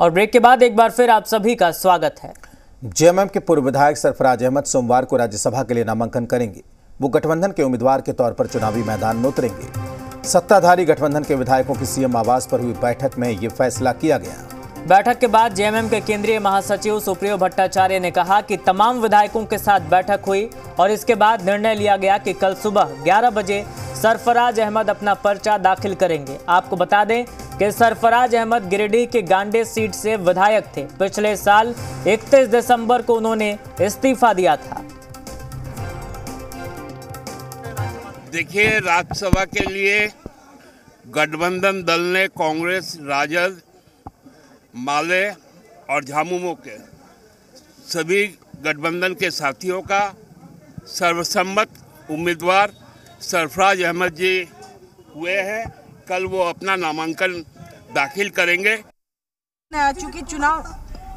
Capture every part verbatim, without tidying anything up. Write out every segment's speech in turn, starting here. और ब्रेक के बाद एक बार फिर आप सभी का स्वागत है। जेएमएम के पूर्व विधायक सरफराज अहमद सोमवार को राज्यसभा के लिए नामांकन करेंगे। वो गठबंधन के उम्मीदवार के तौर पर चुनावी मैदान में उतरेंगे। सत्ताधारी गठबंधन के विधायकों की सीएम आवास पर हुई बैठक में ये फैसला किया गया। बैठक के बाद जेएमएम के केंद्रीय महासचिव सुप्रियो भट्टाचार्य ने कहा कि तमाम विधायकों के साथ बैठक हुई और इसके बाद निर्णय लिया गया कि कल सुबह ग्यारह बजे सरफराज अहमद अपना पर्चा दाखिल करेंगे। आपको बता दें कि सरफराज अहमद गिरिडीह के गांडे सीट से विधायक थे। पिछले साल इकतीस दिसंबर को उन्होंने इस्तीफा दिया था। देखिए, राज्यसभा के लिए गठबंधन दल ने कांग्रेस, राजद, माले और झामुमो के सभी गठबंधन के साथियों का सर्वसम्मत उम्मीदवार सरफराज अहमद जी हुए हैं। कल वो अपना नामांकन दाखिल करेंगे। चूँकि चुनाव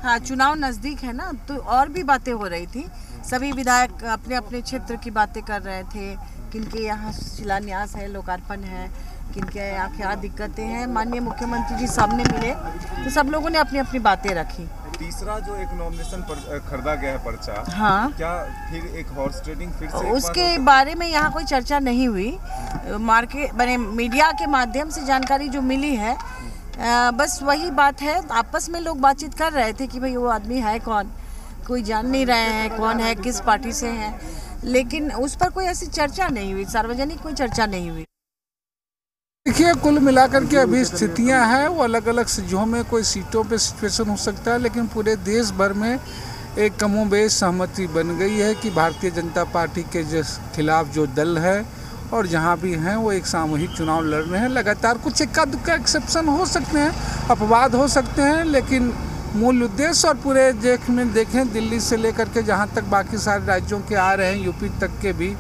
हाँ चुनाव नज़दीक है ना, तो और भी बातें हो रही थी। सभी विधायक अपने अपने क्षेत्र की बातें कर रहे थे। किनके यहाँ शिलान्यास है, लोकार्पण है, किनके यहाँ क्या दिक्कतें हैं। माननीय मुख्यमंत्री जी सामने मिले तो सब लोगों ने अपनी अपनी बातें रखी। तीसरा जो एक नॉमिनेशन पर खरीदा गया है पर्चा, हाँ, क्या फिर एक हॉर्स ट्रेडिंग फिर से उसके बारे में यहाँ कोई चर्चा नहीं हुई। मार्केट बने मीडिया के माध्यम से जानकारी जो मिली है, आ, बस वही बात है। आपस में लोग बातचीत कर रहे थे कि भाई वो आदमी है कौन, कोई जान नहीं रहे हैं कौन है, किस पार्टी से है, लेकिन उस पर कोई ऐसी चर्चा नहीं हुई, सार्वजनिक कोई चर्चा नहीं हुई। देखिए, कुल मिलाकर के अभी स्थितियां हैं वो अलग अलग जो में कोई सीटों पे सिचुएशन हो सकता है, लेकिन पूरे देश भर में एक कमोबेश सहमति बन गई है कि भारतीय जनता पार्टी के जिस खिलाफ जो दल है और जहां भी हैं वो एक सामूहिक चुनाव लड़ रहे हैं। लगातार कुछ इक्का दुक्का एक्सेप्शन हो सकते हैं, अपवाद हो सकते हैं, लेकिन मूल उद्देश्य और पूरे देश में देखें, दिल्ली से लेकर के जहाँ तक बाकी सारे राज्यों के आ रहे हैं, यूपी तक के भी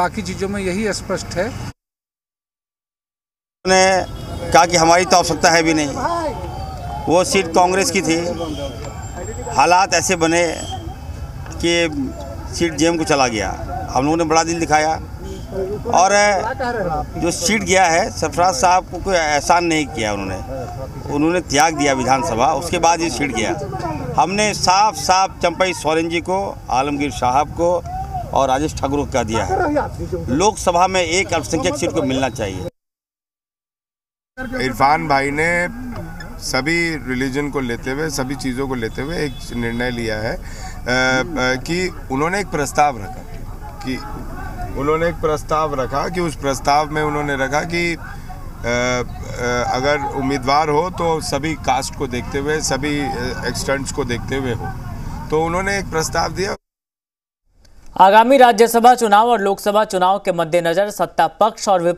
बाकी चीज़ों में यही स्पष्ट है। उन्होंने कहा कि हमारी तो आवश्यकता है भी नहीं, वो सीट कांग्रेस की थी। हालात ऐसे बने कि सीट जेएम को चला गया। हम लोगों ने बड़ा दिल दिखाया और जो सीट गया है सरफराज साहब को कोई एहसान नहीं किया। उन्होंने उन्होंने त्याग दिया विधानसभा, उसके बाद ये सीट गया। हमने साफ साफ चंपाई सोरेन जी को, आलमगीर साहब को और राजेश ठाकुर को कह दिया है लोकसभा में एक अल्पसंख्यक सीट को मिलना चाहिए। इरफान भाई ने सभी रिलीजन को लेते हुए, सभी चीज़ों को लेते हुए एक निर्णय लिया है कि उन्होंने एक प्रस्ताव रखा कि उन्होंने एक प्रस्ताव रखा कि उस प्रस्ताव में उन्होंने रखा कि आ, अगर उम्मीदवार हो तो सभी कास्ट को देखते हुए, सभी एक्सटेंट्स को देखते हुए हो, तो उन्होंने एक प्रस्ताव दिया। आगामी राज्यसभा चुनाव और लोकसभा चुनाव के मद्देनजर सत्ता पक्ष और